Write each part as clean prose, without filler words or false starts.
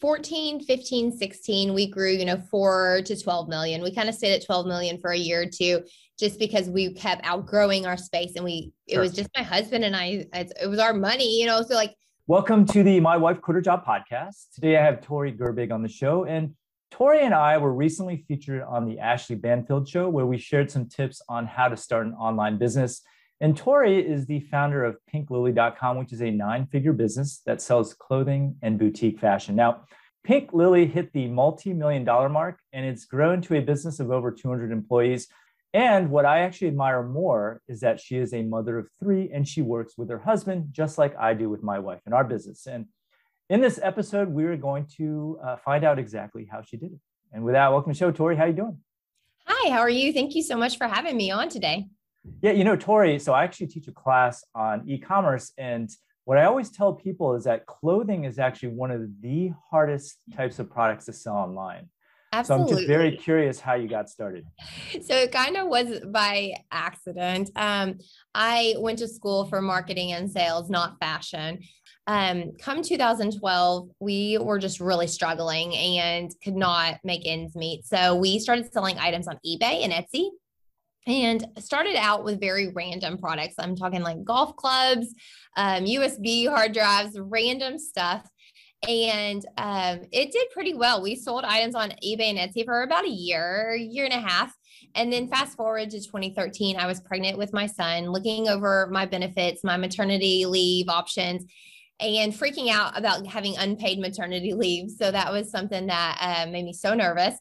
14, 15, 16, we grew, 4 to 12 million. We kind of stayed at 12 million for a year or two, just because we kept outgrowing our space. And it was just my husband and I, it was our money, so like. Welcome to the My Wife Quit Her Job podcast. Today I have Tori Gerbig on the show, and Tori and I were recently featured on the Ashley Banfield show, where we shared some tips on how to start an online business. And Tori is the founder of PinkLily.com, which is a 9-figure business that sells clothing and boutique fashion. Now, Pink Lily hit the multi-million-dollar mark, and it's grown to a business of over 200 employees. And what I actually admire more is that she is a mother of 3, and she works with her husband, just like I do with my wife in our business. And in this episode, we are going to find out exactly how she did it. And with that, welcome to the show, Tori. How are you doing? Hi, how are you? Thank you so much for having me on today. Yeah, Tori, so I actually teach a class on e-commerce, and what I always tell people is that clothing is actually one of the hardest types of products to sell online. Absolutely. So I'm just very curious how you got started. So it kind of was by accident. I went to school for marketing and sales, not fashion. Come 2012, we were just really struggling and could not make ends meet. So we started selling items on eBay and Etsy. And started out with very random products. I'm talking like golf clubs, USB hard drives, random stuff. And it did pretty well. We sold items on eBay and Etsy for about a year, year and a half. And then fast forward to 2013, I was pregnant with my son, looking over my benefits, my maternity leave options, and freaking out about having unpaid maternity leave. So that was something that made me so nervous.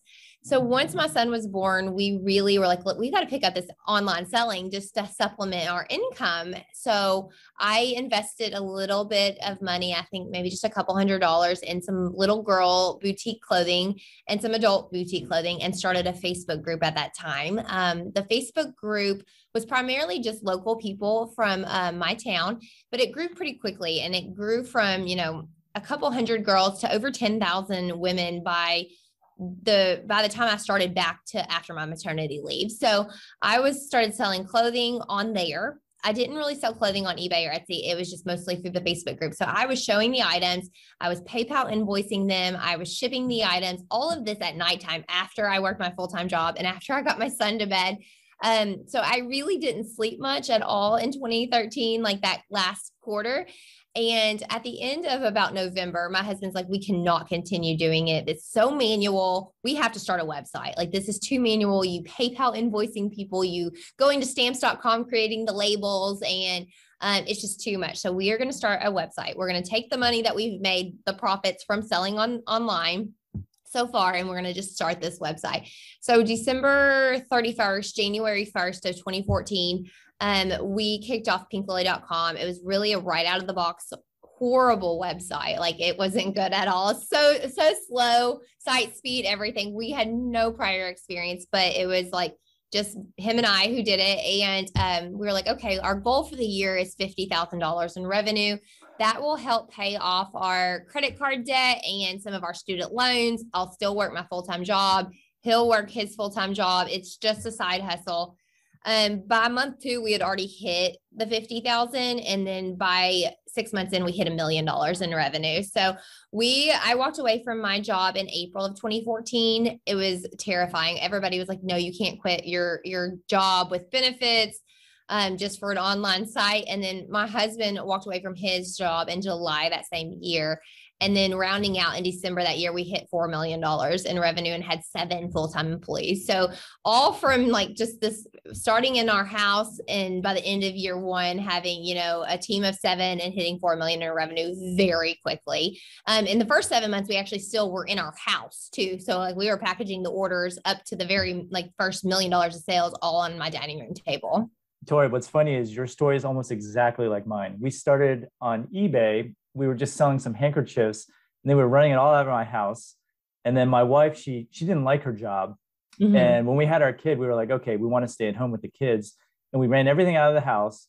So once my son was born, we really were like, look, we got to pick up this online selling just to supplement our income. So I invested a little bit of money, I think maybe just a couple $100 in some little girl boutique clothing and some adult boutique clothing, and started a Facebook group at that time. The Facebook group was primarily just local people from my town, but it grew pretty quickly, and it grew from, a couple hundred girls to over 10,000 women by the time I started back to after my maternity leave. So I started selling clothing on there. I didn't really sell clothing on eBay or Etsy. It was just mostly through the Facebook group. So I was showing the items. I was PayPal invoicing them. I was shipping the items, all of this at nighttime after I worked my full-time job and after I got my son to bed. So I really didn't sleep much at all in 2013, like that last quarter. And at the end of about November, my husband's like, we cannot continue doing it. It's so manual. We have to start a website. Like, this is too manual. You PayPal invoicing people, you going to stamps.com, creating the labels, and it's just too much. So we are going to start a website. We're going to take the money that we've made, the profits from selling online so far, and we're going to just start this website. So December 31st, January 1st of 2014, we kicked off PinkLily.com. It was really a right out of the box, horrible website. Like, it wasn't good at all. So slow, site speed, everything. We had no prior experience, but it was like just him and I who did it. And we were like, okay, our goal for the year is $50,000 in revenue. That will help pay off our credit card debt and some of our student loans. I'll still work my full-time job. He'll work his full-time job. It's just a side hustle. By month 2, we had already hit the $50,000. And then by 6 months in, we hit $1 million in revenue. So I walked away from my job in April of 2014. It was terrifying. Everybody was like, no, you can't quit your job with benefits, just for an online site. And then my husband walked away from his job in July that same year. And then rounding out in December that year, we hit $4 million in revenue and had 7 full-time employees. So all from like just this starting in our house, and by the end of year 1, having, a team of 7 and hitting $4 million in revenue very quickly. In the first 7 months, we actually still were in our house too. So like, we were packaging the orders up to the very first $1 million of sales all on my dining room table. Tori, what's funny is your story is almost exactly like mine. We started on eBay. We were just selling some handkerchiefs, and they were running it all out of my house. And then my wife, she didn't like her job. Mm-hmm. And when we had our kid, we were like, okay, we want to stay at home with the kids. And we ran everything out of the house.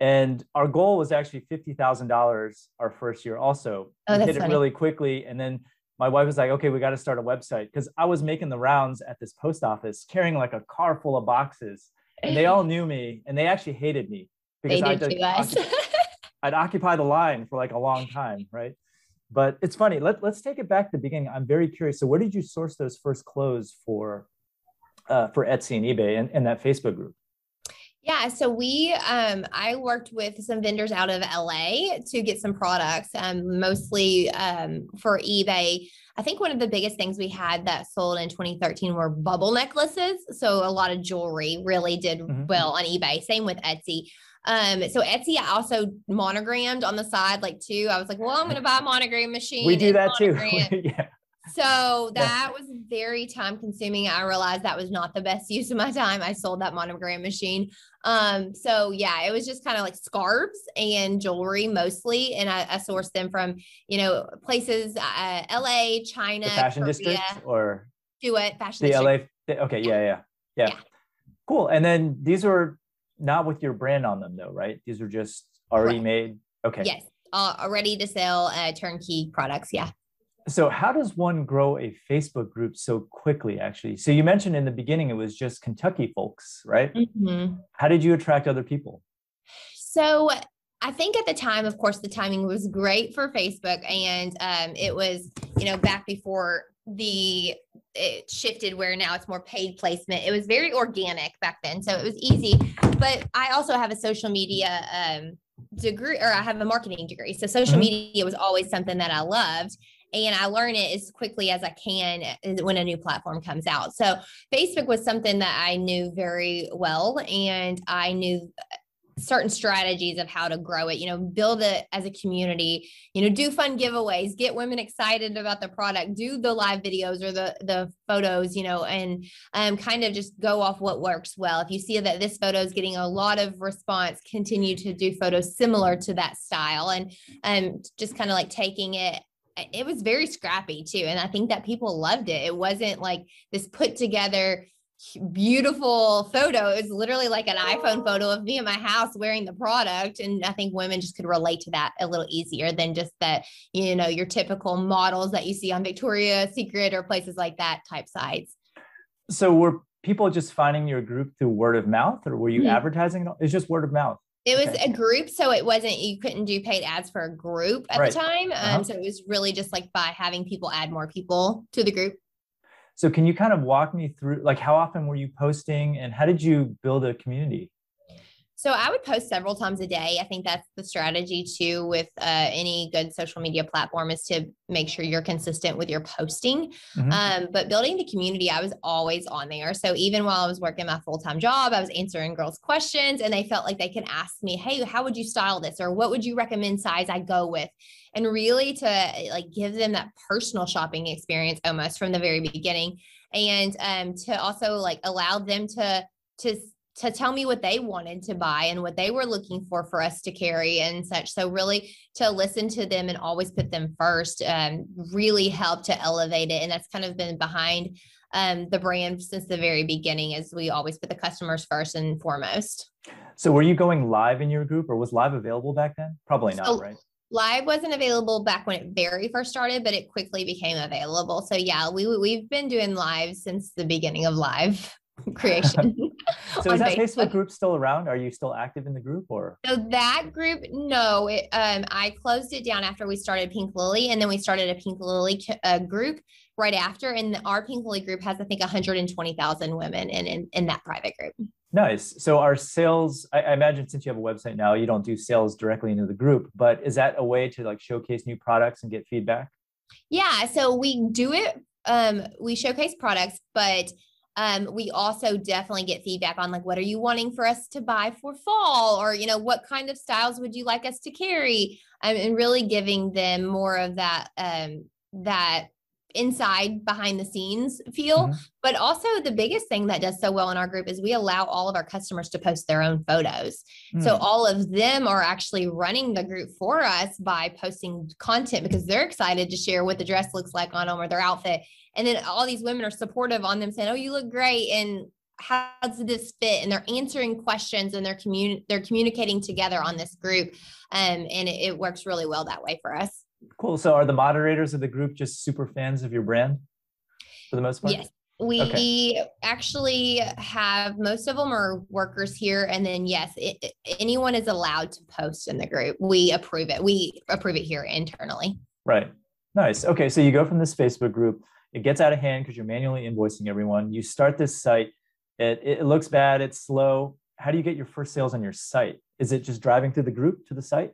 And our goal was actually $50,000 our first year also. Oh, we hit it really quickly. And then my wife was like, okay, we got to start a website. Because I was making the rounds at this post office carrying like a car full of boxes. And they all knew me, and they actually hated me because I'd occupy the line for like a long time, right? But it's funny. Let's take it back to the beginning. I'm very curious. So where did you source those first clothes for Etsy and eBay and that Facebook group? Yeah. So I worked with some vendors out of LA to get some products, mostly for eBay. I think one of the biggest things we had that sold in 2013 were bubble necklaces. So a lot of jewelry really did well on eBay. Same with Etsy. So Etsy, I also monogrammed on the side, like too. I was like, well, I'm going to buy a monogram machine. We do that too. Yeah. So that was very time consuming. I realized that was not the best use of my time. I sold that monogram machine. So yeah, it was just kind of like scarves and jewelry mostly. And I sourced them from, places, LA, China, the fashion Korea, district or do it fashion. The district. LA. Okay. Yeah. Cool. And then these were not with your brand on them though, right? These were just already made. Okay. Yes. Ready to sell turnkey products. Yeah. So how does one grow a Facebook group so quickly, actually? So you mentioned in the beginning, it was just Kentucky folks, right? Mm-hmm. How did you attract other people? So I think at the time, of course, the timing was great for Facebook. And it was, back before it shifted where now it's more paid placement. It was very organic back then. So it was easy. But I also have a social media degree, or I have a marketing degree. So social media was always something that I loved. And I learn it as quickly as I can when a new platform comes out. So Facebook was something that I knew very well. And I knew certain strategies of how to grow it, build it as a community, do fun giveaways, get women excited about the product, do the live videos or the photos, and kind of just go off what works well. If you see that this photo is getting a lot of response, continue to do photos similar to that style and just kind of like taking it. It was very scrappy too. And I think that people loved it. It wasn't like this put together, beautiful photo. It was literally like an iPhone photo of me in my house wearing the product. And I think women just could relate to that a little easier than just that, your typical models that you see on Victoria's Secret or places like that type sites. So were people just finding your group through word of mouth or were you advertising? It's just word of mouth. It was a group. So it wasn't, you couldn't do paid ads for a group at the time. So it was really just like by having people add more people to the group. So can you kind of walk me through, like how often were you posting and how did you build a community? So I would post several times a day. I think that's the strategy too with any good social media platform is to make sure you're consistent with your posting. But building the community, I was always on there. So even while I was working my full-time job, I was answering girls' questions and they felt like they could ask me, hey, how would you style this? Or what would you recommend size I go with? And really to like give them that personal shopping experience almost from the very beginning. And to also like allow them to tell me what they wanted to buy and what they were looking for us to carry and such. So really to listen to them and always put them first really helped to elevate it. And that's kind of been behind the brand since the very beginning as we always put the customers first and foremost. So were you going live in your group or was live available back then? Probably not, right? Live wasn't available back when it very first started, but it quickly became available. So yeah, we've been doing live since the beginning of live creation. So is that Facebook group still around? Are you still active in the group or? So that group, no, I closed it down after we started Pink Lily and then we started a Pink Lily group right after. And our Pink Lily group has, I think, 120,000 women in that private group. Nice. So our sales, I imagine since you have a website now, you don't do sales directly into the group, but is that a way to like showcase new products and get feedback? Yeah. So we do it. We showcase products, but we also definitely get feedback on like, what are you wanting for us to buy for fall? Or, what kind of styles would you like us to carry? And really giving them more of that, that inside behind the scenes feel. But also the biggest thing that does so well in our group is we allow all of our customers to post their own photos. So all of them are actually running the group for us by posting content because they're excited to share what the dress looks like on them or their outfit. And then all these women are supportive on them saying, oh, you look great. And how does this fit? And they're answering questions and they're communicating together on this group. And it works really well that way for us. Cool. So are the moderators of the group just super fans of your brand for the most part? Yes. We actually have most of them are workers here. And then yes, anyone is allowed to post in the group. We approve it. We approve it here internally. Right. Nice. Okay. So you go from this Facebook group, it gets out of hand because you're manually invoicing everyone. You start this site. It looks bad. It's slow. How do you get your first sales on your site? Is it just driving through the group to the site?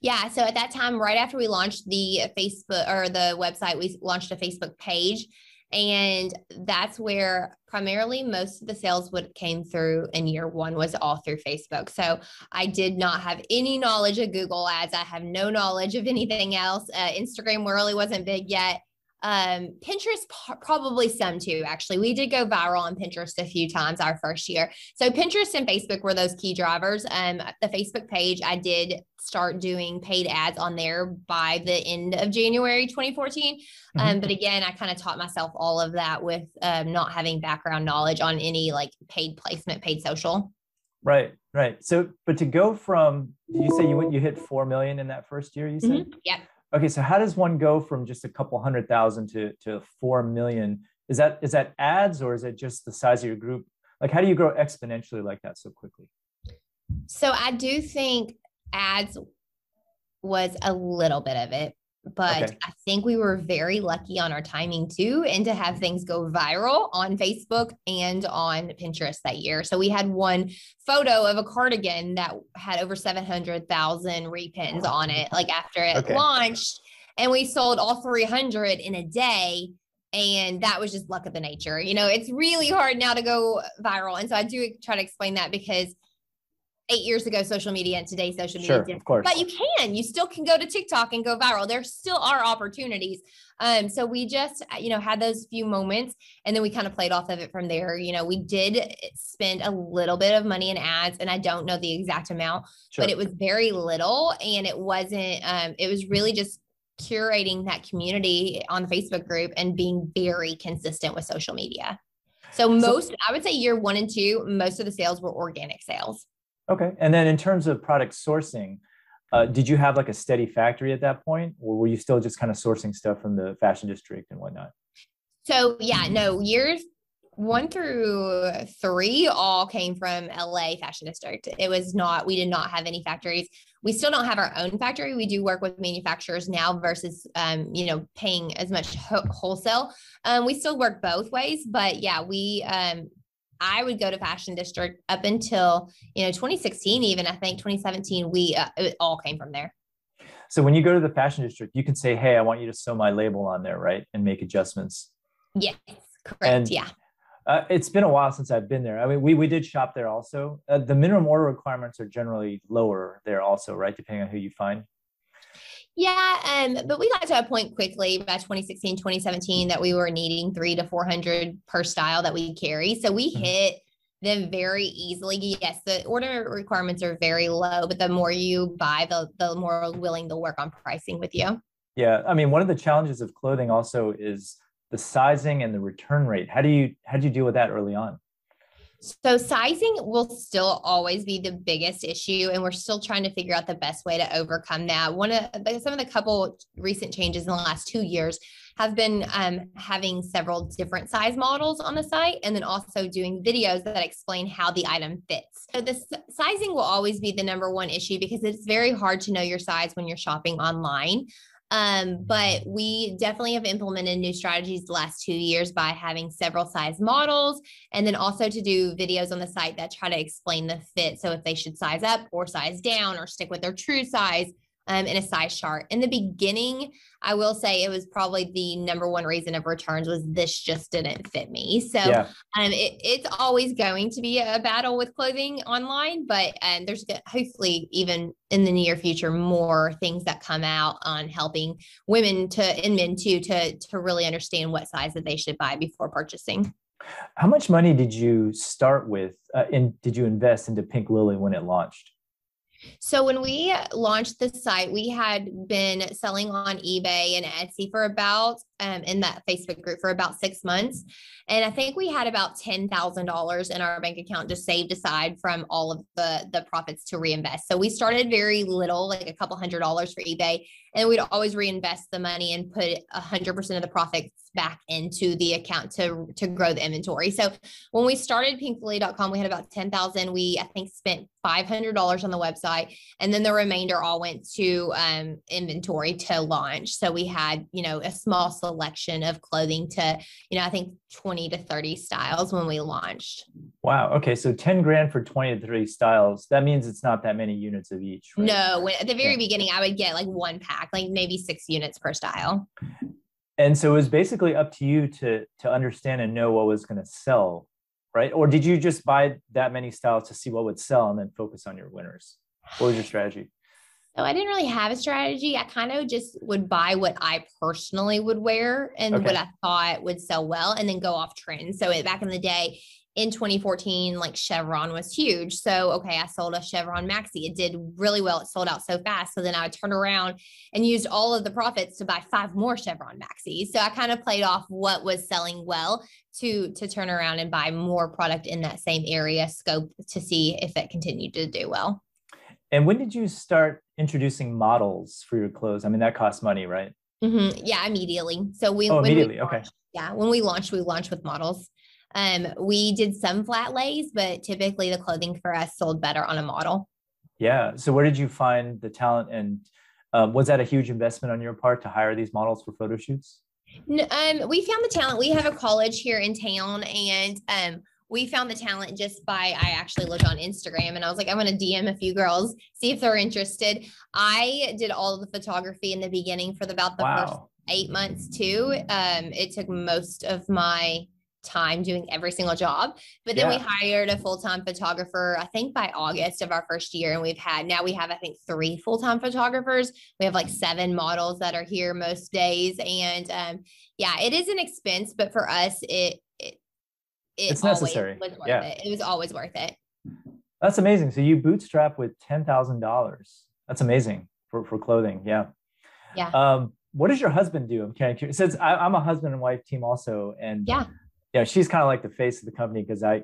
Yeah. So at that time, right after we launched the Facebook or the website, we launched a Facebook page. And that's where primarily most of the sales would came through in year one was all through Facebook. So I did not have any knowledge of Google ads. I have no knowledge of anything else. Instagram really wasn't big yet. Pinterest probably some too, actually. We did go viral on Pinterest a few times our first year. So Pinterest and Facebook were those key drivers. The Facebook page, I did start doing paid ads on there by the end of January, 2014. But again, I kind of taught myself all of that with not having background knowledge on any like paid placement, paid social. Right. Right. So, but to go from, you say you hit 4 million in that first year, you said? Yep. Okay, so how does one go from just a couple 100,000 to 4 million? Is that ads or is it just the size of your group? Like, how do you grow exponentially like that so quickly? So I do think ads was a little bit of it, but okay. I think we were very lucky on our timing too, and to have things go viral on Facebook and on Pinterest that year. So we had one photo of a cardigan that had over 700,000 repins on it, like after it launched, and we sold all 300 in a day. And that was just luck of the nature. You know, it's really hard now to go viral. And so I do try to explain that because 8 years ago, social media and today's social media. Sure, of course. But you still can go to TikTok and go viral. There still are opportunities. So we just, had those few moments and then we kind of played off of it from there. We did spend a little bit of money in ads and I don't know the exact amount, but it was very little and it wasn't, it was really just curating that community on the Facebook group and being very consistent with social media. So I would say year one and two, most of the sales were organic sales. Okay. And then in terms of product sourcing, did you have like a steady factory at that point, or were you still just kind of sourcing stuff from the fashion district and whatnot? So years 1 through 3 all came from LA fashion district. We did not have any factories. We still don't have our own factory. We do work with manufacturers now versus, paying as much wholesale. We still work both ways, but I would go to fashion district up until, 2016, even I think 2017, it all came from there. So when you go to the fashion district, you can say, hey, I want you to sew my label on there, right? And make adjustments. Yes, correct. And, it's been a while since I've been there. I mean, we did shop there also. The minimum order requirements are generally lower there also, right? Depending on who you find. Yeah. But we got to a point quickly by 2016, 2017 that we were needing 300 to 400 per style that we carry. So we hit them very easily. Yes. The order requirements are very low, but the more you buy, the more willing they'll work on pricing with you. Yeah. I mean, one of the challenges of clothing also is the sizing and the return rate. How do you deal with that early on? So sizing will still always be the biggest issue, and we're still trying to figure out the best way to overcome that. Some of the couple recent changes in the last 2 years have been having several different size models on the site, and then also doing videos that explain how the item fits. So the sizing will always be the number one issue because it's very hard to know your size when you're shopping online. But we definitely have implemented new strategies the last 2 years by having several size models, and then also to do videos on the site that try to explain the fit. So if they should size up or size down or stick with their true size, in a size chart. In the beginning, I will say it was probably the number one reason of returns was this just didn't fit me. So it's always going to be a battle with clothing online, but there's hopefully even in the near future, more things that come out on helping women and men too, to really understand what size that they should buy before purchasing. How much money did you start with and did you invest into Pink Lily when it launched? So when we launched the site, we had been selling on eBay and Etsy for about in that Facebook group for about 6 months. And I think we had about $10,000 in our bank account just saved aside from all of the profits to reinvest. So we started very little, like a couple $100 for eBay, and we'd always reinvest the money and put 100% of the profits back into the account to grow the inventory. So when we started PinkLily.com, we had about 10,000. We, I think, spent $500 on the website, and then the remainder all went to inventory to launch. So we had, you know, a small selection of clothing to, you know, I think 20 to 30 styles when we launched. Wow. Okay. So 10 grand for 20 to 30 styles. That means it's not that many units of each, right? No. When, at the very beginning, I would get like one pack, like maybe 6 units per style. And so it was basically up to you to understand and know what was going to sell, right? Or did you just buy that many styles to see what would sell and then focus on your winners? What was your strategy? So I didn't really have a strategy. I kind of just would buy what I personally would wear and what I thought would sell well, and then go off trend. So back in the day, in 2014, like chevron was huge. So, okay, I sold a chevron maxi. It did really well. It sold out so fast. So then I would turn around and used all of the profits to buy 5 more chevron maxis. So I kind of played off what was selling well to turn around and buy more product in that same area scope to see if it continued to do well. And when did you start introducing models for your clothes? I mean, that costs money, right? Mm-hmm. Yeah, immediately. So we, immediately. When we launched with models. We did some flat lays, but typically the clothing for us sold better on a model. Yeah. So where did you find the talent, and was that a huge investment on your part to hire these models for photo shoots? We found the talent. We have a college here in town, and we found the talent just by, I actually looked on Instagram and I was like, I'm going to DM a few girls, see if they're interested. I did all the photography in the beginning for about the first 8 months too. It took most of my time doing every single job, but then we hired a full-time photographer, I think by August of our first year. And we've had, now we have, I think 3 full-time photographers. We have like 7 models that are here most days. And yeah, it is an expense, but for us, it's necessary. Was worth it. It was always worth it. That's amazing. So you bootstrap with $10,000. That's amazing for clothing. Yeah. Yeah. What does your husband do? I'm kind of curious, since I'm a husband and wife team also. And yeah, she's kind of like the face of the company because I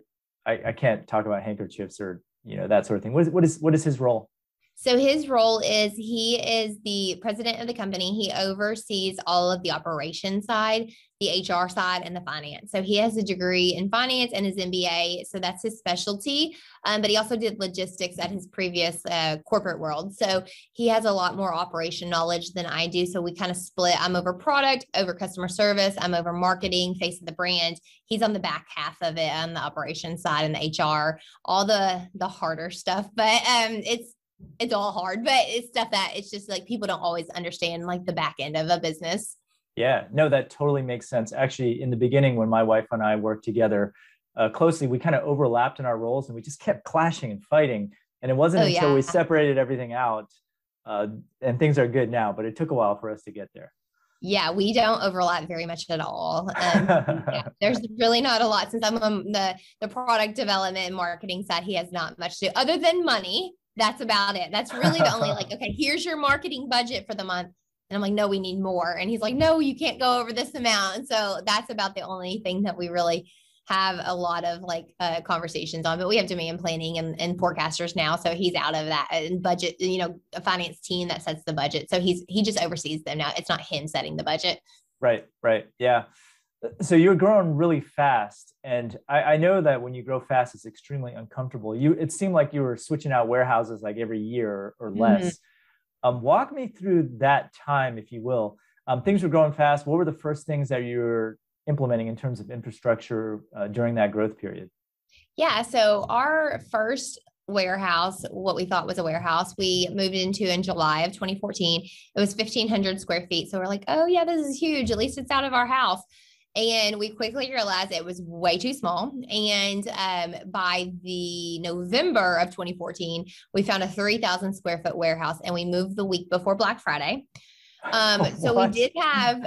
can't talk about handkerchiefs or, you know, that sort of thing. What is his role? So his role is he is the president of the company. He oversees all of the operations side, the HR side, and the finance. So he has a degree in finance and his MBA. So that's his specialty. But he also did logistics at his previous corporate world. So he has a lot more operation knowledge than I do. So we kind of split. I'm over product, over customer service. I'm over marketing, face of the brand. He's on the back half of it on the operations side and the HR, all the harder stuff. But it's all hard, but it's stuff that it's just like people don't always understand, like the back end of a business. Yeah, no, that totally makes sense. Actually, in the beginning, when my wife and I worked together closely, we kind of overlapped in our roles and we just kept clashing and fighting. And it wasn't until we separated everything out and things are good now, but it took a while for us to get there. Yeah, we don't overlap very much at all. There's really not a lot, since I'm on the product development and marketing side. He has not much to do other than money. That's about it. That's really the only, like, okay, here's your marketing budget for the month. And I'm like, no, we need more. And he's like, no, you can't go over this amount. And so that's about the only thing that we really have a lot of like conversations on, but we have demand planning and forecasters now. So he's out of that, and budget, you know, a finance team that sets the budget. So he just oversees them now. It's not him setting the budget. Right. Right. Yeah. So you're growing really fast. And I know that when you grow fast, it's extremely uncomfortable. It seemed like you were switching out warehouses like every year or less. Mm-hmm. Walk me through that time, if you will. Things were growing fast. What were the first things that you were implementing in terms of infrastructure during that growth period? Yeah. So our first warehouse, what we thought was a warehouse, we moved into in July of 2014. It was 1,500 square feet. So we're like, oh yeah, this is huge. At least it's out of our house. And we quickly realized it was way too small. And by the November of 2014, we found a 3,000 square foot warehouse, and we moved the week before Black Friday. So we did have,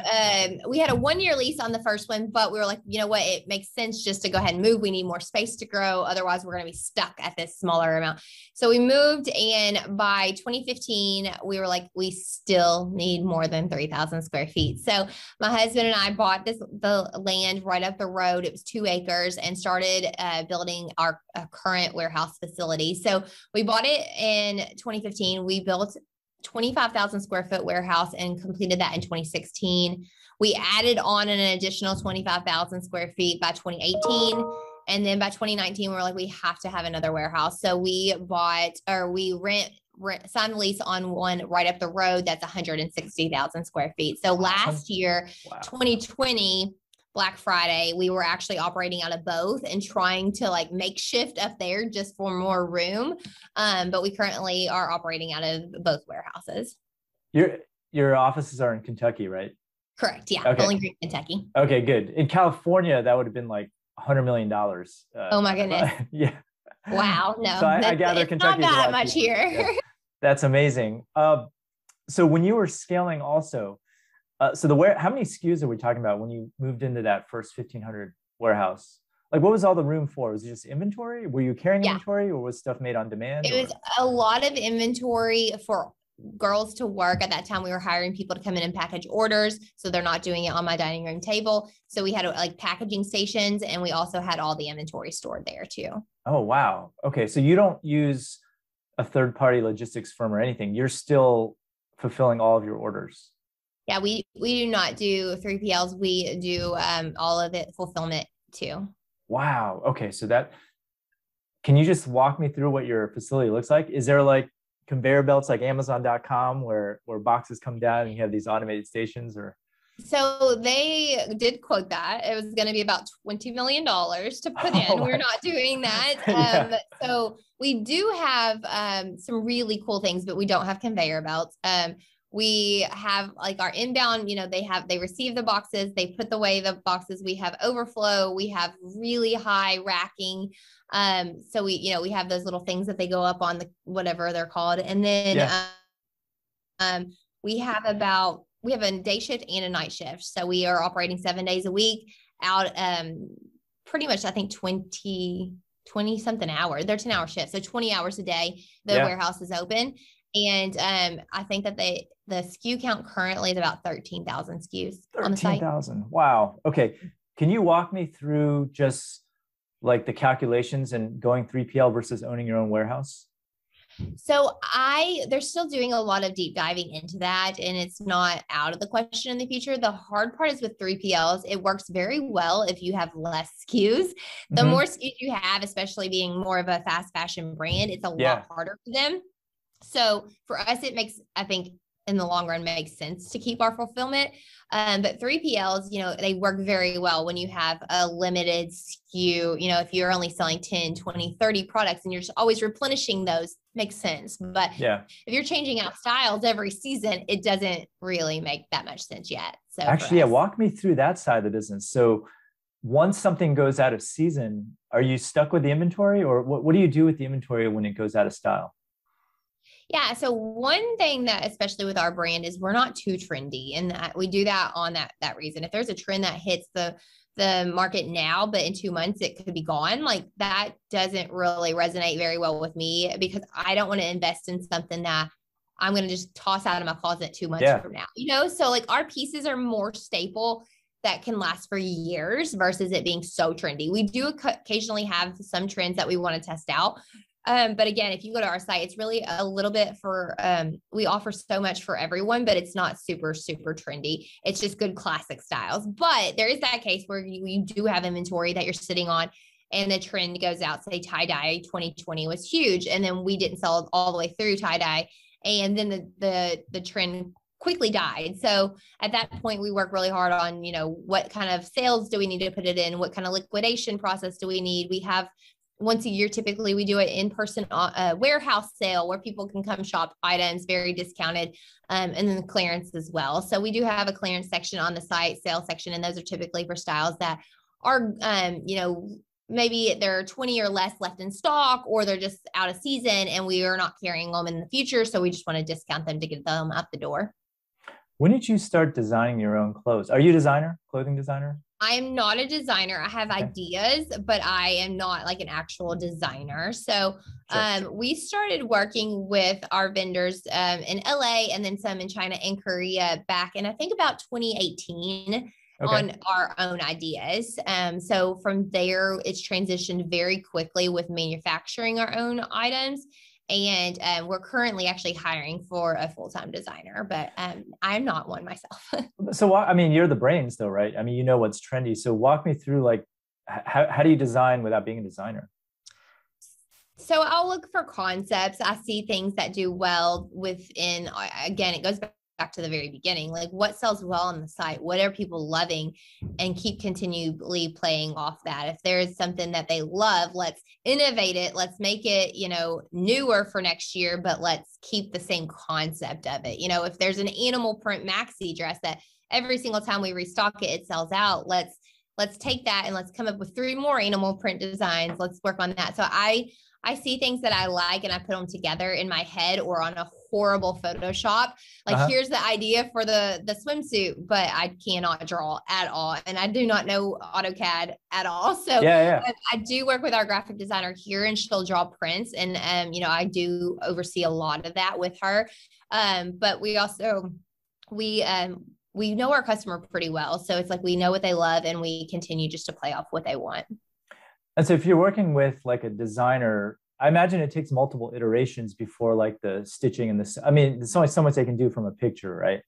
we had a 1-year lease on the first one, but we were like, you know what, it makes sense just to go ahead and move. We need more space to grow. Otherwise we're going to be stuck at this smaller amount. So we moved, and by 2015, we were like, we still need more than 3,000 square feet. So my husband and I bought the land right up the road. It was 2 acres, and started building our current warehouse facility. So we bought it in 2015. We built 25,000 square foot warehouse and completed that in 2016. We added on an additional 25,000 square feet by 2018. And then by 2019, we were like, we have to have another warehouse. So we bought, or we signed a lease on one right up the road. That's 160,000 square feet. So last year, 2020, Black Friday, we were actually operating out of both and trying to like make shift up there just for more room. But we currently are operating out of both warehouses. Your offices are in Kentucky, right? Correct. Yeah. Okay. Bowling Green, Kentucky. Okay, good. In California, that would have been like $100 million. Oh my goodness. Yeah. Wow. No, so I gather Kentucky is not much cheaper here. Yeah. That's amazing. So when you were scaling also, so how many SKUs are we talking about when you moved into that first 1,500 warehouse? Like, what was all the room for? Was it just inventory? Were you carrying inventory, or was stuff made on demand? It was a lot of inventory for girls to work. At that time, we were hiring people to come in and package orders, so they're not doing it on my dining room table. So we had like packaging stations, and we also had all the inventory stored there too. Oh, wow. Okay. So you don't use a third-party logistics firm or anything. You're still fulfilling all of your orders. Yeah, we do not do 3PLs. We do all of it fulfillment too. Wow. Okay. So can you just walk me through what your facility looks like? Is there like conveyor belts like Amazon.com where boxes come down and you have these automated stations, or? So they did quote that. It was going to be about $20 million to put in. We're not doing that. Yeah. So we do have some really cool things, but we don't have conveyor belts. We have like our inbound, you know, they receive the boxes, they put away the boxes. We have overflow. We have really high racking. So we have those little things that they go up on whatever they're called. And then, we have a day shift and a night shift. So we are operating 7 days a week out, pretty much, I think 20 something hour. They're 10-hour shifts. So 20 hours a day, the warehouse is open. And I think that the SKU count currently is about 13,000 SKUs on the site. 13,000. Wow. Okay. Can you walk me through just like the calculations and going 3PL versus owning your own warehouse? So they're still doing a lot of deep diving into that, and it's not out of the question in the future. The hard part is with 3PLs, it works very well if you have less SKUs. The more SKUs you have, especially being more of a fast fashion brand, it's a lot harder for them. So for us, it makes, I think in the long run, makes sense to keep our fulfillment. But 3PLs, you know, they work very well when you have a limited SKU. You know, if you're only selling 10, 20, 30 products and you're just always replenishing those, makes sense. But if you're changing out styles every season, it doesn't really make that much sense yet. So actually, walk me through that side of the business. So once something goes out of season, are you stuck with the inventory, or what do you do with the inventory when it goes out of style? Yeah. So one thing that, especially with our brand, is we're not too trendy, and that we do that on that reason. If there's a trend that hits the market now, but in 2 months, it could be gone. Like, that doesn't really resonate very well with me, because I don't want to invest in something that I'm going to just toss out of my closet 2 months from now, you know? So like, our pieces are more staple that can last for years versus it being so trendy. We do occasionally have some trends that we want to test out. But again, if you go to our site, it's really a little bit for, we offer so much for everyone, but it's not super, super trendy. It's just good classic styles. But there is that case where you do have inventory that you're sitting on and the trend goes out. Say tie-dye 2020 was huge, and then we didn't sell all the way through tie-dye. And then the trend quickly died. So at that point, we work really hard on, you know, what kind of sales do we need to put it in? What kind of liquidation process do we need? We have, once a year, typically we do an in-person warehouse sale where people can come shop items, very discounted, and then the clearance as well. So we do have a clearance section on the site, sales section, and those are typically for styles that are, you know, maybe they're 20 or less left in stock, or they're just out of season and we are not carrying them in the future. So we just want to discount them to get them out the door. When did you start designing your own clothes? Are you a designer, clothing designer? I am not a designer. I have ideas, but I am not like an actual designer. So we started working with our vendors in LA and then some in China and Korea back in, I think, about 2018. Okay. On our own ideas. So from there, it's transitioned very quickly with manufacturing our own items. And we're currently actually hiring for a full-time designer, but I'm not one myself. So, I mean, you're the brains though, right? I mean, you know what's trendy. So walk me through, like, how do you design without being a designer? So I'll look for concepts. I see things that do well within, again, it goes back to the very beginning, like what sells well on the site, what are people loving, and keep continually playing off that. If there is something that they love, let's innovate it. Let's make it, you know, newer for next year, but let's keep the same concept of it. You know, if there's an animal print maxi dress that every single time we restock it, it sells out. Let's take that and let's come up with 3 more animal print designs. Let's work on that. So I see things that I like and I put them together in my head or on a horrible Photoshop. Like, here's the idea for the swimsuit, but I cannot draw at all. And I do not know AutoCAD at all. So I do work with our graphic designer here, and she'll draw prints. And, you know, I do oversee a lot of that with her. But we also, we know our customer pretty well. So it's like, we know what they love and we continue just to play off what they want. And so if you're working with like a designer, I imagine it takes multiple iterations before like the stitching and this, I mean, there's only so much they can do from a picture, right?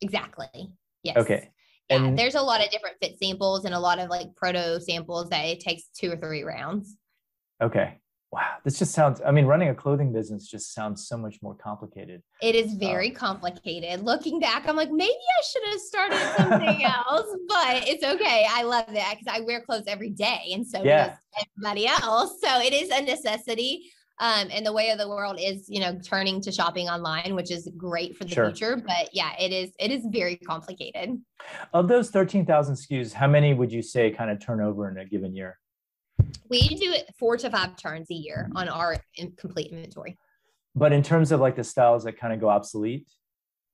Exactly. Yes. Okay. Yeah. And there's a lot of different fit samples and a lot of like proto samples that it takes 2 or 3 rounds. Okay. Wow. This just sounds, I mean, running a clothing business just sounds so much more complicated. It is very complicated. Looking back, I'm like, maybe I should have started something else, but it's okay. I love that because I wear clothes every day. And so does everybody else. So it is a necessity. And the way of the world is, you know, turning to shopping online, which is great for the future. But yeah, it is very complicated. Of those 13,000 SKUs, how many would you say kind of turn over in a given year? We do it 4 to 5 turns a year on our complete inventory. But in terms of like the styles that kind of go obsolete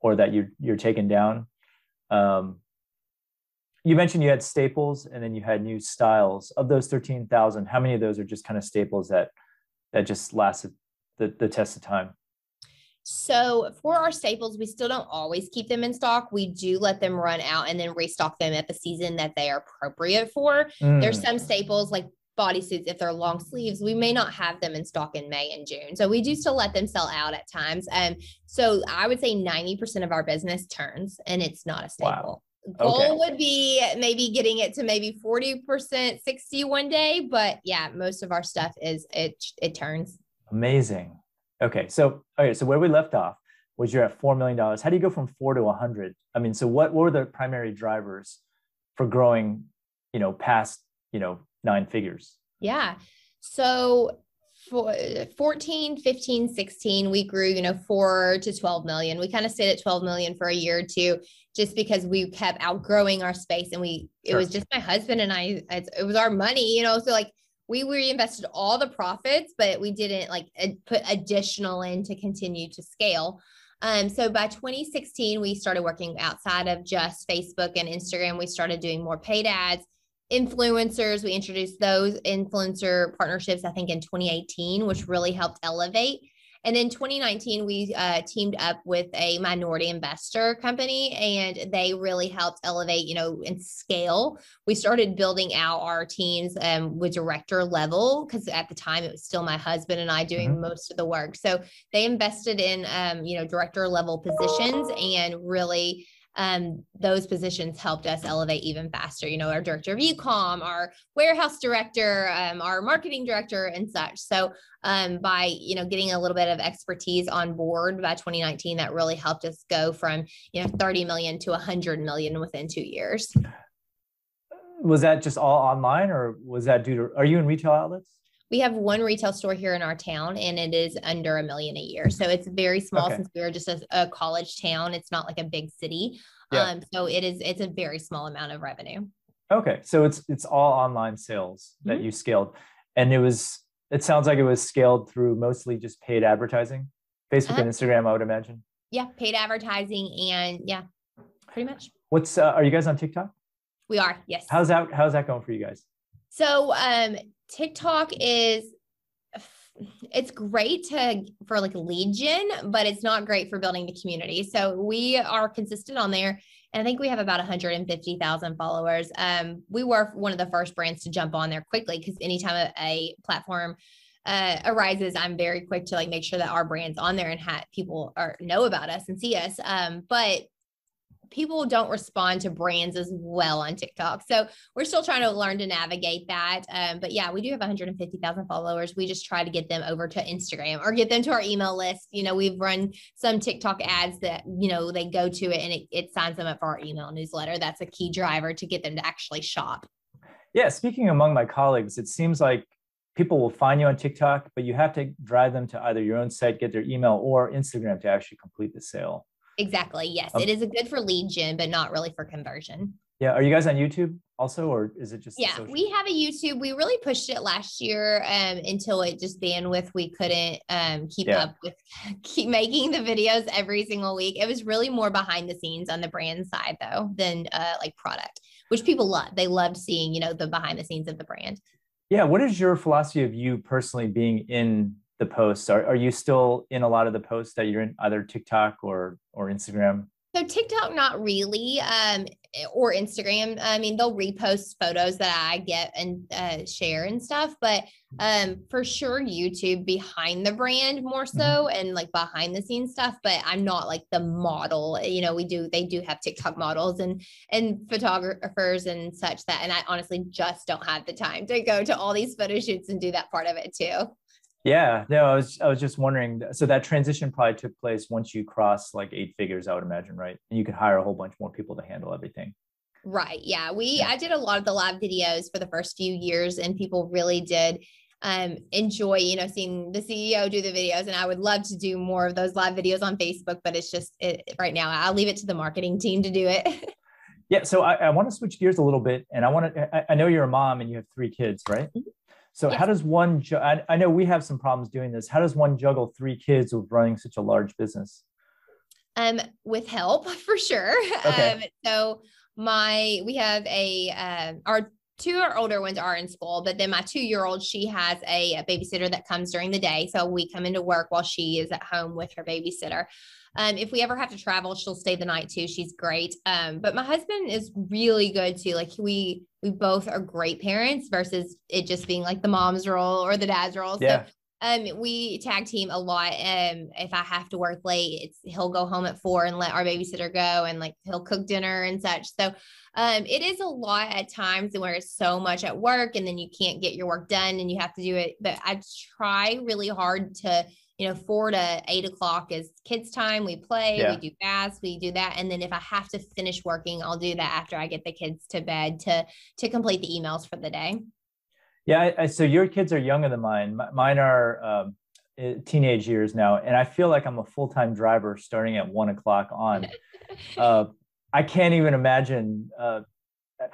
or that you're taking down, you mentioned you had staples and then you had new styles. Of those 13,000, how many of those are just kind of staples that just lasted the test of time? So for our staples, we still don't always keep them in stock. We do let them run out and then restock them at the season that they are appropriate for. There's some staples like bodysuits, if they're long sleeves, we may not have them in stock in May and June. So we do still let them sell out at times. So I would say 90% of our business turns and it's not a staple. Wow. Goal would be maybe getting it to maybe 40%, 60 one day. But yeah, most of our stuff is it turns. Amazing. Okay. So, so where we left off was you're at $4 million. How do you go from 4 to 100? I mean, so what were the primary drivers for growing, you know, past, you know, 9 figures? Yeah. So for 14, 15, 16, we grew, you know, 4 to 12 million. We kind of stayed at 12 million for a year or two, just because we kept outgrowing our space. And it was just my husband and I, it was our money, you know, so like we reinvested all the profits, but we didn't like put additional in to continue to scale. So by 2016, we started working outside of just Facebook and Instagram. We started doing more paid ads. Influencers, we introduced those influencer partnerships, I think in 2018, which really helped elevate. And in 2019, we teamed up with a minority investor company, and they really helped elevate, you know, and scale. We started building out our teams with director level, because at the time it was still my husband and I doing most of the work. So they invested in, you know, director level positions, and really those positions helped us elevate even faster. You know, our director of e-com, our warehouse director, our marketing director and such. So by, you know, getting a little bit of expertise on board by 2019, that really helped us go from, you know, 30 million to 100 million within 2 years. Was that just all online, or was that due to, are you in retail outlets? We have one retail store here in our town, and it is under $1 million a year. So it's very small since we were just a college town. It's not like a big city. Yeah. So it's a very small amount of revenue. Okay. So it's all online sales that you scaled. And it sounds like it was scaled through mostly just paid advertising, Facebook and Instagram, I would imagine. Yeah, paid advertising, and yeah, pretty much. What's are you guys on TikTok? We are, yes. How's that going for you guys? So TikTok is, it's great for like lead gen, but it's not great for building the community. So we are consistent on there. And I think we have about 150,000 followers. We were one of the first brands to jump on there quickly, because anytime a platform arises, I'm very quick to like make sure that our brand's on there and people know about us and see us. But people don't respond to brands as well on TikTok. So we're still trying to learn to navigate that. But yeah, we do have 150,000 followers. We just try to get them over to Instagram or get them to our email list. You know, we've run some TikTok ads that, you know, they go to it and it signs them up for our email newsletter. That's a key driver to get them to actually shop. Yeah. Speaking among my colleagues, it seems like people will find you on TikTok, but you have to drive them to either your own site, get their email, or Instagram to actually complete the sale. Exactly. Yes. It is good for lead gen, but not really for conversion. Yeah. Are you guys on YouTube also, or is it just? Yeah, social? We have a YouTube. We really pushed it last year until it just bandwidth. We couldn't keep making the videos every single week. It was really more behind the scenes on the brand side though, than like product, which people love. They loved seeing, you know, the behind the scenes of the brand. Yeah. What is your philosophy of you personally being in the posts? Are you still in a lot of the posts that you're in, either TikTok or Instagram? So TikTok, not really, or Instagram. I mean, they'll repost photos that I get and share and stuff, but for sure YouTube behind the brand more so, and like behind the scenes stuff. But I'm not like the model, you know. They do have TikTok models and photographers and such that, and I honestly just don't have the time to go to all these photo shoots and do that part of it too. Yeah, no, I was just wondering. So that transition probably took place once you crossed like 8 figures, I would imagine, right? And you could hire a whole bunch more people to handle everything. Right. Yeah. I did a lot of the live videos for the first few years, and people really did enjoy, you know, seeing the CEO do the videos. And I would love to do more of those live videos on Facebook, but it's just right now, I'll leave it to the marketing team to do it. Yeah. So I want to switch gears a little bit, and I know you're a mom and you have 3 kids, right? Mm-hmm. So yes. How does one, I know we have some problems doing this. How does one juggle 3 kids with running such a large business? With help, for sure. Okay. So we have our 2 older ones are in school, but then my 2-year-old, she has a babysitter that comes during the day. So we come into work while she is at home with her babysitter. If we ever have to travel, she'll stay the night too. She's great. But my husband is really good too. Like we both are great parents versus it just being like the mom's role or the dad's role. Yeah. So, we tag team a lot. If I have to work late, he'll go home at 4 and let our babysitter go, and like, he'll cook dinner and such. So, it is a lot at times where it's so much at work, and then you can't get your work done and you have to do it. But I try really hard to, you know, 4 to 8 o'clock is kids' time. We play, yeah. We do baths, we do that. And then if I have to finish working, I'll do that after I get the kids to bed to complete the emails for the day. Yeah. So your kids are younger than mine. Mine are teenage years now. And I feel like I'm a full-time driver starting at 1 o'clock on. I can't even imagine.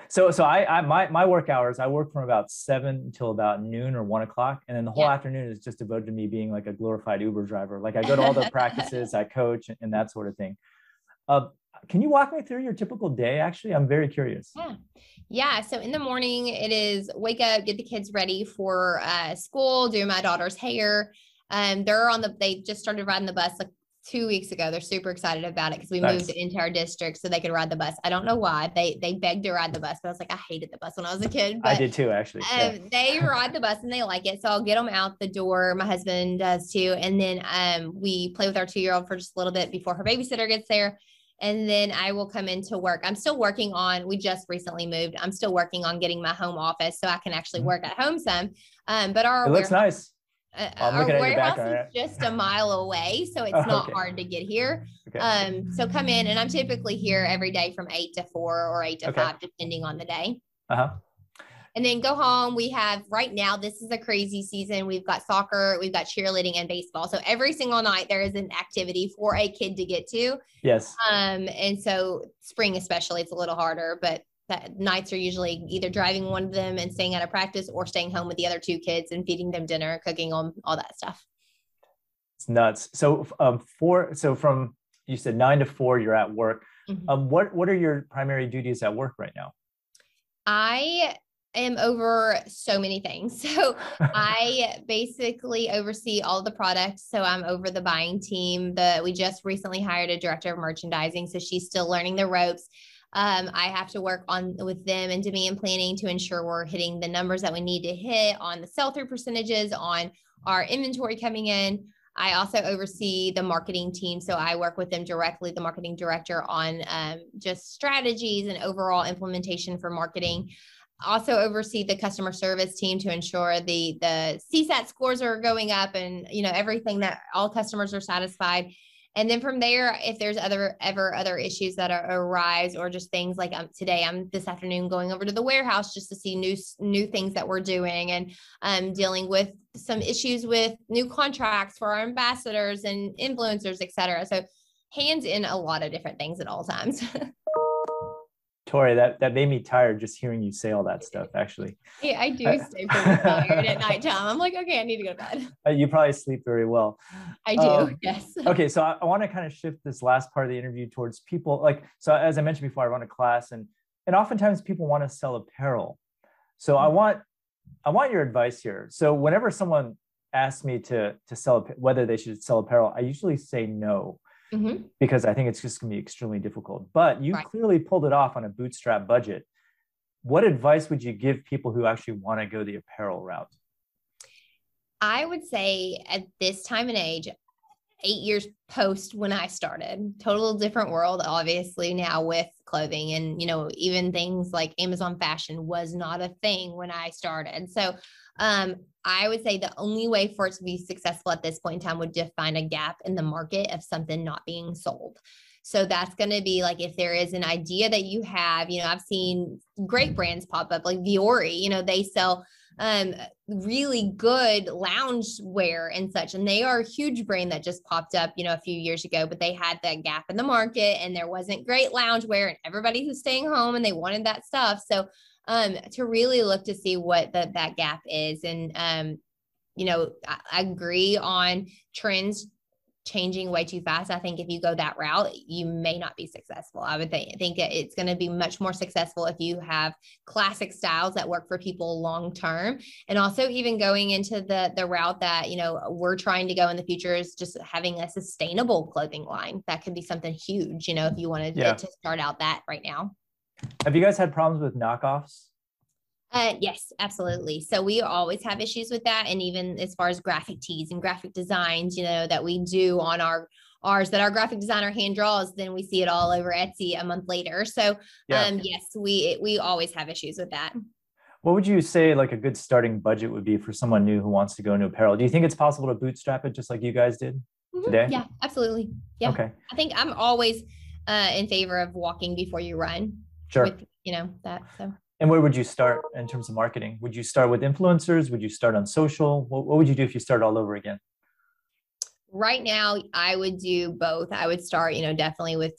So my work hours, I work from about 7 until about noon or 1 o'clock. And then the whole afternoon is just devoted to me being like a glorified Uber driver. Like I go to all the practices, I coach and that sort of thing. Can you walk me through your typical day? Actually, I'm very curious. Yeah. So in the morning it is wake up, get the kids ready for school, do my daughter's hair. They just started riding the bus like 2 weeks ago. They're super excited about it because we moved into our district so they could ride the bus. I don't know why they begged to ride the bus, but I was like, I hated the bus when I was a kid. But, I did too, actually. They ride the bus and they like it. So I'll get them out the door. My husband does too. And then we play with our 2-year-old for just a little bit before her babysitter gets there. And then I will come into work. We just recently moved. I'm still working on getting my home office so I can actually work at home some. But our warehouse looks nice. Our warehouse is just a mile away, so it's not hard to get here. Okay. So come in, and I'm typically here every day from 8 to 4 or 8 to 5, depending on the day. And then go home. We have right now, this is a crazy season. We've got soccer, we've got cheerleading and baseball. So every single night there is an activity for a kid to get to. Yes. And so spring, especially, it's a little harder, but nights are usually either driving one of them and staying out of practice or staying home with the other 2 kids and feeding them dinner, cooking them, all that stuff. It's nuts. So from you said 9 to 4, you're at work. Mm-hmm. What are your primary duties at work right now? I am over so many things. So I basically oversee all the products. So I'm over the buying team. We just recently hired a director of merchandising. So she's still learning the ropes. I have to work with them and demand planning to ensure we're hitting the numbers that we need to hit on the sell-through percentages, on our inventory coming in. I also oversee the marketing team. So I work with them directly, the marketing director, on just strategies and overall implementation for marketing. Also oversee the customer service team to ensure the CSAT scores are going up and, you know, everything, that all customers are satisfied. And then from there, if there's other issues that arise, or just things like today, I'm this afternoon going over to the warehouse just to see new things that we're doing, and dealing with some issues with new contracts for our ambassadors and influencers, et cetera. So hands in a lot of different things at all times. Tori, that made me tired just hearing you say all that stuff, actually. Yeah, I do stay pretty tired at nighttime. I'm like, okay, I need to go to bed. You probably sleep very well. I do, yes. Okay, so I want to kind of shift this last part of the interview towards people. So as I mentioned before, I run a class, and oftentimes people want to sell apparel. So mm-hmm. I want your advice here. So whenever someone asks me to sell, whether they should sell apparel, I usually say no. Mm-hmm. Because I think it's just going to be extremely difficult. But you clearly pulled it off on a bootstrap budget. What advice would you give people who actually want to go the apparel route? I would say at this time and age, 8 years post when I started, total different world, obviously, now with clothing, and, you know, even things like Amazon fashion was not a thing when I started. So I would say the only way for it to be successful at this point in time would just find a gap in the market of something not being sold. So that's going to be like, if there is an idea that you have, you know, I've seen great brands pop up like Vuori, you know, they sell really good lounge wear and such. And they are a huge brand that just popped up, you know, a few years ago, but they had that gap in the market and there wasn't great lounge wear and everybody who's staying home and they wanted that stuff. So to really look to see what that gap is. And, you know, I agree on trends changing way too fast. I think if you go that route, you may not be successful. I would think it's going to be much more successful if you have classic styles that work for people long-term. And also even going into the route that, you know, we're trying to go in the future is just having a sustainable clothing line. That could be something huge, you know, if you wanted to start out that right now. Have you guys had problems with knockoffs? Yes, absolutely. So we always have issues with that. And even as far as graphic tees and graphic designs, you know, that we do on ours that our graphic designer hand draws, then we see it all over Etsy a month later. So yes, we always have issues with that. What would you say like a good starting budget would be for someone new who wants to go into apparel? Do you think it's possible to bootstrap it just like you guys did today? Yeah, absolutely. Yeah. Okay. I think I'm always in favor of walking before you run. Sure. With, you know, that. So. And where would you start in terms of marketing? Would you start with influencers? Would you start on social? What would you do if you start all over again? Right now, I would do both. I would start, you know, definitely with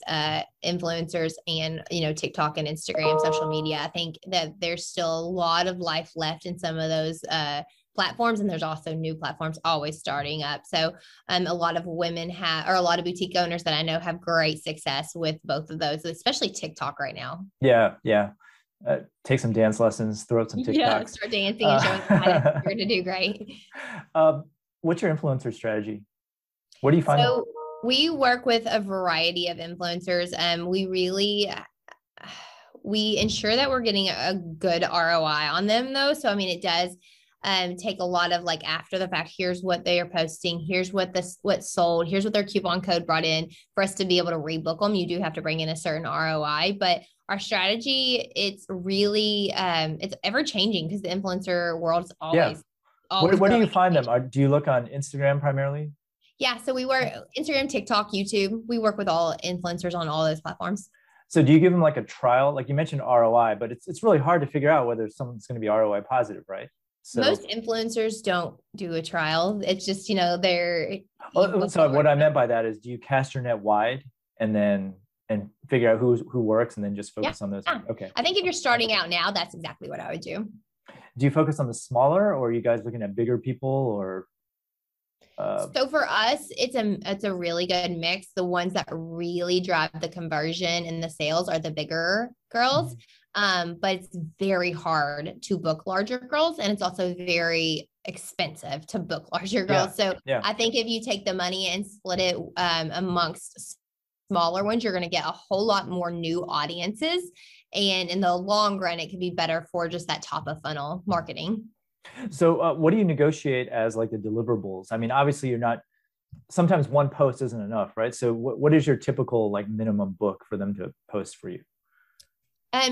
influencers and, you know, TikTok and Instagram, social media. I think that there's still a lot of life left in some of those platforms, and there's also new platforms always starting up. So a lot of women have, or a lot of boutique owners that I know have great success with both of those, especially TikTok right now. Yeah. Take some dance lessons, throw up some TikToks. Yeah, start dancing and showing how to do great. What's your influencer strategy? What do you find? So we work with a variety of influencers, and we ensure that we're getting a good ROI on them though. So, I mean, it does take a lot of like after the fact, here's what they are posting, here's what sold, here's what their coupon code brought in. For us to be able to rebook them, you do have to bring in a certain ROI, but our strategy, it's really, it's ever changing because the influencer world is always where do you find them? Do you look on Instagram primarily? Yeah. So we work Instagram, TikTok, YouTube. We work with all influencers on all those platforms. So do you give them like a trial? Like you mentioned ROI, but it's really hard to figure out whether someone's going to be ROI positive, right? So most influencers don't do a trial. It's just, you know, they're. Oh, so what I meant by that is, do you cast your net wide and figure out who works and then just focus on those? Yeah. Okay. I think if you're starting out now, that's exactly what I would do. Do you focus on the smaller, or are you guys looking at bigger people, or? So for us, it's a really good mix. The ones that really drive the conversion and the sales are the bigger girls. But it's very hard to book larger girls, and it's also very expensive to book larger girls. Yeah. So yeah. I think if you take the money and split it amongst smaller ones, you're going to get a whole lot more new audiences. And in the long run, it could be better for just that top of funnel marketing. So what do you negotiate as like the deliverables? I mean, obviously you're not, sometimes one post isn't enough, right? So what is your typical like minimum book for them to post for you?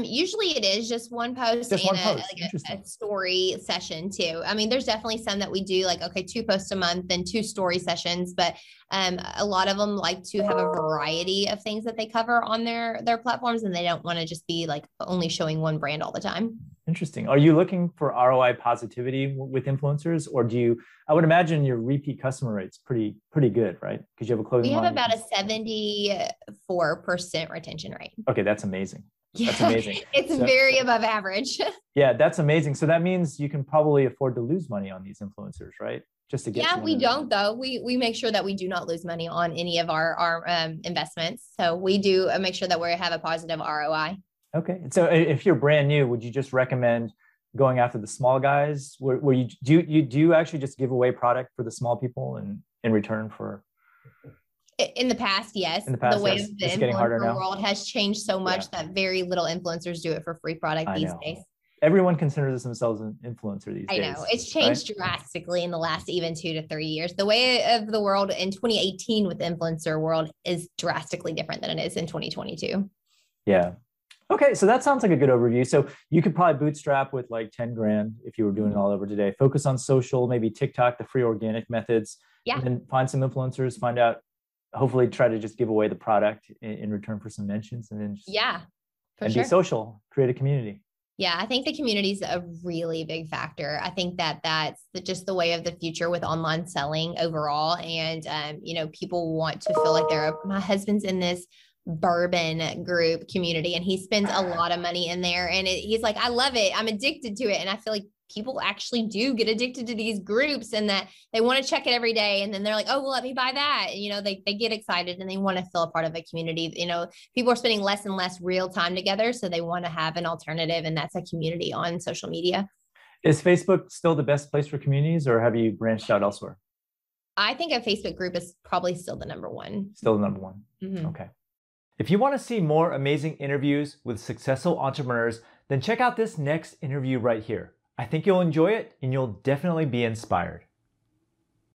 Usually it is just one post and a story session too. I mean, there's definitely some that we do like, okay, 2 posts a month and 2 story sessions, but a lot of them like to have a variety of things that they cover on their platforms, and they don't want to just be like only showing one brand all the time. Interesting. Are you looking for ROI positivity with influencers, or do you, I would imagine your repeat customer rate's pretty good, right? Because you have a clothing line. We have about a 74% retention rate. Okay. That's amazing. Yeah, that's amazing. It's very above average. Yeah, that's amazing. So that means you can probably afford to lose money on these influencers, right? Just to get. Yeah, we don't though. We make sure that we do not lose money on any of our investments. So we do make sure that we have a positive ROI. Okay. So if you're brand new, would you just recommend going after the small guys? Where you do you actually just give away product for the small people and in return for? In the past, yes. The way of the influencer world has changed so much that very little influencers do it for free product these days. Everyone considers themselves an influencer these days. I know. It's changed drastically in the last even 2 to 3 years. The way of the world in 2018 with the influencer world is drastically different than it is in 2022. Yeah. Okay. So that sounds like a good overview. So you could probably bootstrap with like 10 grand if you were doing it all over today. Focus on social, maybe TikTok, the free organic methods. Yeah. And then find some influencers, find out. Hopefully try to just give away the product in return for some mentions, and then just be social, create a community. Yeah. I think the community is a really big factor. I think that that's just the way of the future with online selling overall. And, you know, people want to feel like my husband's in this bourbon group community and he spends a lot of money in there. And he's like, I love it. I'm addicted to it. And I feel like people actually do get addicted to these groups, and that they want to check it every day. And then they're like, oh, well, let me buy that. And, you know, they get excited and they want to feel a part of a community. You know, people are spending less and less real time together. So they want to have an alternative, and that's a community on social media. Is Facebook still the best place for communities, or have you branched out elsewhere? I think a Facebook group is probably still the number one. Still the number one. Mm-hmm. Okay. If you want to see more amazing interviews with successful entrepreneurs, then check out this next interview right here. I think you'll enjoy it, and you'll definitely be inspired.